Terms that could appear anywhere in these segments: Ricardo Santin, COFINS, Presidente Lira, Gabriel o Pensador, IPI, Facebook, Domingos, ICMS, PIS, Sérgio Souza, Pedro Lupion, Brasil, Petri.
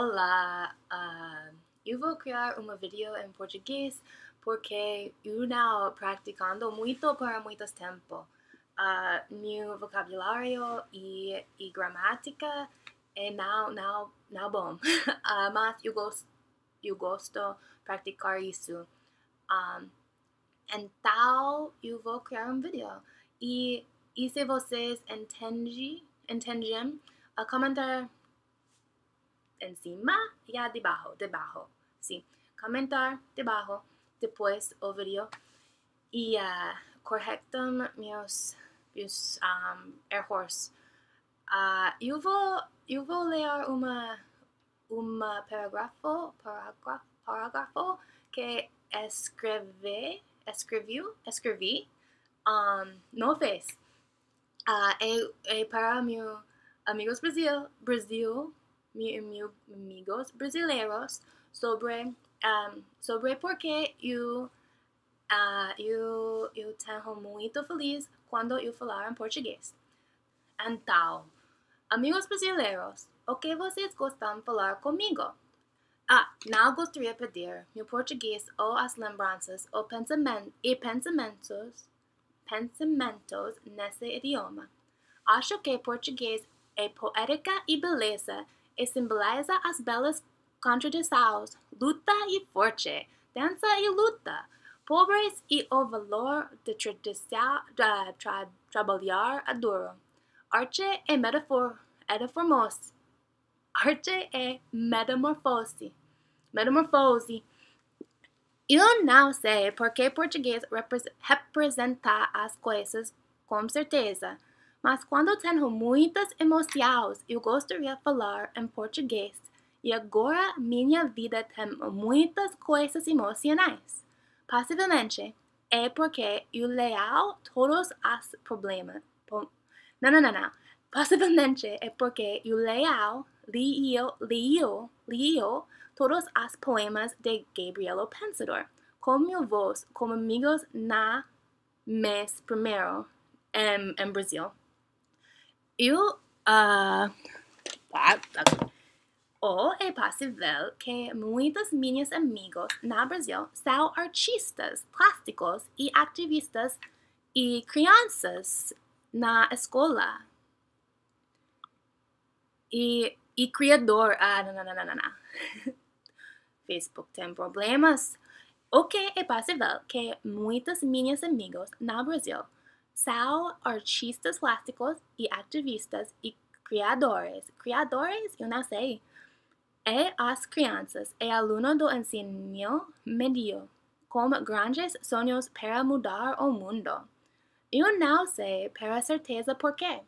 Olá! Eu vou criar um vídeo em português porque eu não praticando muito para muito tempo. Meu vocabulário e gramática é não bom, mas eu gosto praticar isso. Então eu vou criar um vídeo e se vocês entendem, comentar em cima e debaixo, sim, comentar debaixo, depois o vídeo e corretam meus erros. Eu vou ler uma parágrafo que escrevi não fez. É para meus amigos brasileiros sobre porque eu tenho muito feliz quando eu falar em português. Então, amigos brasileiros, o que vocês gostam de falar comigo? Não gostaria de perder meu português ou as lembranças ou pensamentos nesse idioma. Acho que português é poética e beleza, e simboliza as belas contradições, luta e força, dança e luta, pobres e o valor de trabalhar duro. Arte é metamorfose. Eu não sei porque português representa as coisas com certeza, mas quando tenho muitas emoções, eu gostaria de falar em português. E agora minha vida tem muitas coisas emocionais. Possivelmente é porque eu leio todos os problemas. Possivelmente é porque eu leio todos os poemas de Gabriel o Pensador, com minha voz, como amigos na mês primeiro em Brasil. Ou é possível que muitos meus amigos no Brasil são artistas plásticos e ativistas e crianças na escola e criador. Não. Facebook tem problemas. O que é possível que muitos meus amigos no Brasil são artistas plásticos e ativistas e criadores, eu não sei. E as crianças e alunos do ensino médio, com grandes sonhos para mudar o mundo. Eu não sei para certeza porquê.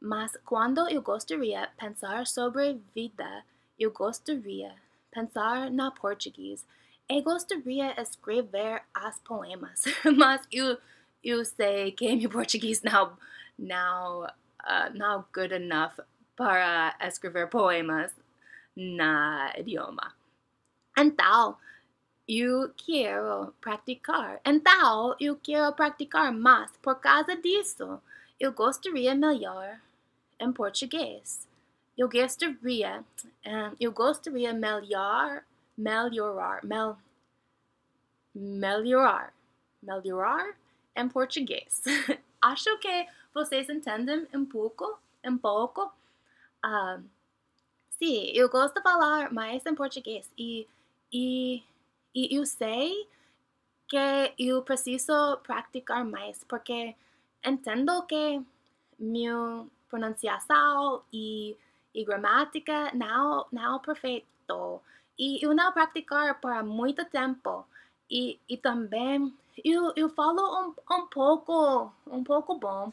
Mas quando eu gostaria de pensar sobre vida, eu gostaria de pensar na português. Eu gostaria de escrever as poemas, mas eu sei que meu português não good enough para escrever poemas na idioma. Então, eu quero praticar, mas por causa disso, eu gostaria melhor em português. Eu gostaria melhorar em português. Acho que vocês entendem um pouco. Sim, eu gosto de falar mais em português e eu sei que eu preciso praticar mais porque entendo que minha pronunciação e gramática não é perfeito. E eu não praticar por muito tempo. E também eu falo um pouco bom.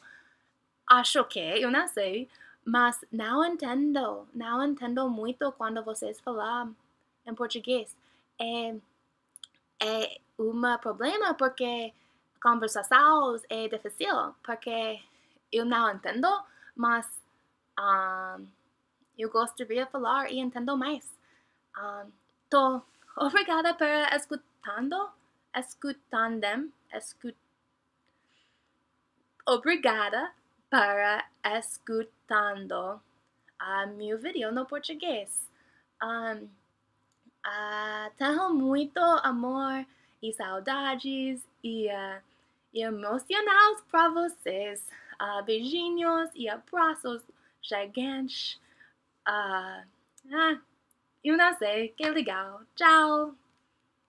Acho que, eu não sei. Mas não entendo muito quando vocês falam em português. É um problema porque conversações é difícil. Porque eu não entendo, mas eu gostaria de falar e entendo mais. Então, obrigada por escutando meu vídeo no português. Tenho muito amor e saudades e emocionais para vocês. Beijinhos e abraços gigantes. Eu não sei, que legal. Tchau!